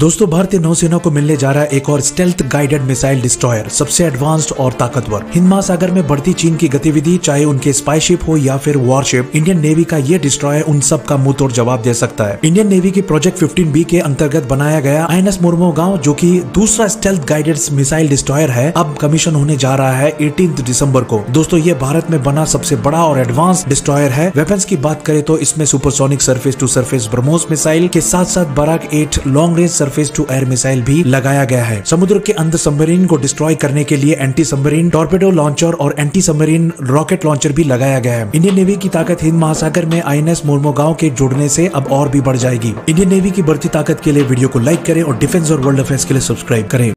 दोस्तों, भारतीय नौसेना को मिलने जा रहा है एक और स्टेल्थ गाइडेड मिसाइल डिस्ट्रॉयर, सबसे एडवांस्ड और ताकतवर। हिंद महासागर में बढ़ती चीन की गतिविधि, चाहे उनके स्पाई शिप हो या फिर वॉरशिप, इंडियन नेवी का ये डिस्ट्रॉयर उन सब का मुंह तोड़ जवाब दे सकता है। इंडियन नेवी की प्रोजेक्ट 15B के अंतर्गत बनाया गया INS मोरमुगांव, जो की दूसरा स्टेल्थ गाइडेड मिसाइल डिस्ट्रॉयर है, अब कमीशन होने जा रहा है 18 दिसंबर को। दोस्तों, ये भारत में बना सबसे बड़ा और एडवांस डिस्ट्रॉयर है। वेपन्स की बात करें तो इसमें supersonic surface to surface BrahMos missile के साथ साथ Barak 8 long range surface to air missile भी लगाया गया है। समुद्र के अंदर सबमरीन को डिस्ट्रॉय करने के लिए एंटी सबमरीन टॉर्पेडो लॉन्चर और एंटी सबमरीन रॉकेट लॉन्चर भी लगाया गया है। इंडियन नेवी की ताकत हिंद महासागर में INS मोरमुगांव के जुड़ने से अब और भी बढ़ जाएगी। इंडियन नेवी की बढ़ती ताकत के लिए वीडियो को लाइक करें और डिफेंस और वर्ल्ड अफेयर्स के लिए सब्सक्राइब करें।